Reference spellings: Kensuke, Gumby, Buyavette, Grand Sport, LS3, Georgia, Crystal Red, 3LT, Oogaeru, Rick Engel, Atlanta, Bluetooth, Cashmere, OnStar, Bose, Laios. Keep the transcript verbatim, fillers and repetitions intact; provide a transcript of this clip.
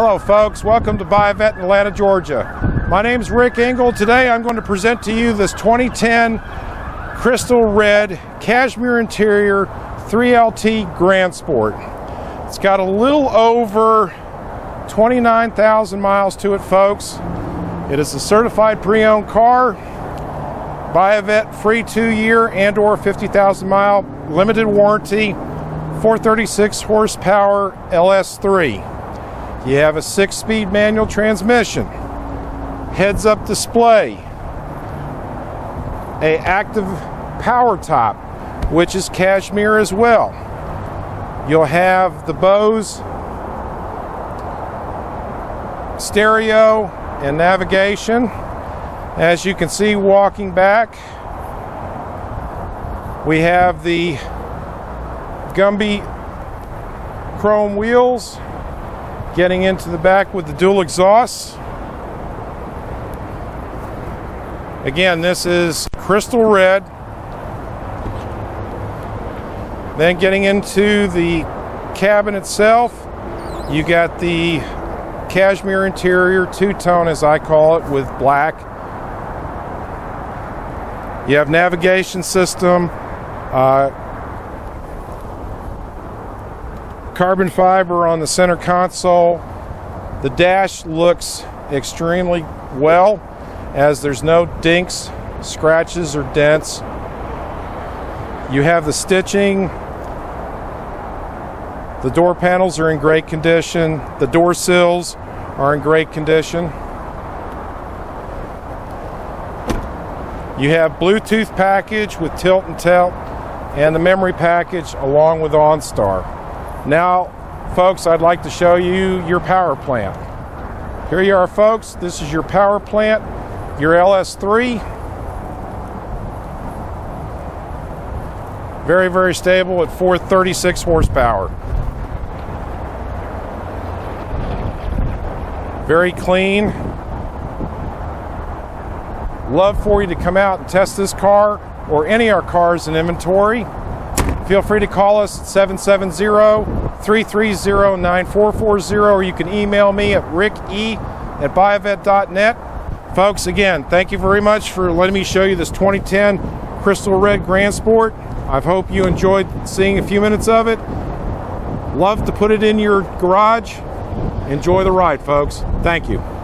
Hello folks, welcome to Buyavette in Atlanta, Georgia. My name's Rick Engel. Today I'm going to present to you this twenty ten Crystal Red Cashmere Interior three L T Grand Sport. It's got a little over twenty-nine thousand miles to it, folks. It is a certified pre-owned car. Buyavette free two-year and or fifty thousand mile limited warranty, four thirty-six horsepower L S three. You have a six-speed manual transmission, heads-up display, a active power top, which is Cashmere as well. You'll have the Bose stereo and navigation. As you can see, walking back, we have the Gumby chrome wheels. Getting into the back with the dual exhausts. Again, this is Crystal Red. Then getting into the cabin itself, you got the Cashmere interior, two-tone as I call it, with black. You have navigation system, uh, carbon fiber on the center console. The dash looks extremely well, as there's no dinks, scratches, or dents. You have the stitching. The door panels are in great condition. The door sills are in great condition. You have Bluetooth package with tilt and tilt, and the memory package along with OnStar. Now, folks, I'd like to show you your power plant. Here you are, folks. This is your power plant, your L S three. Very, very stable at four thirty-six horsepower. Very clean. Love for you to come out and test this car or any of our cars in inventory. Feel free to call us at seven seven zero, three three zero, nine four four zero, or you can email me at rick e at buyavette dot net. Folks, again, thank you very much for letting me show you this twenty ten Crystal Red Grand Sport. I hope you enjoyed seeing a few minutes of it. Love to put it in your garage. Enjoy the ride, folks. Thank you.